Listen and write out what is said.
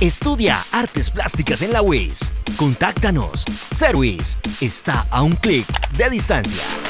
Estudia Artes Plásticas en la UIS. Contáctanos. Service está a un clic de distancia.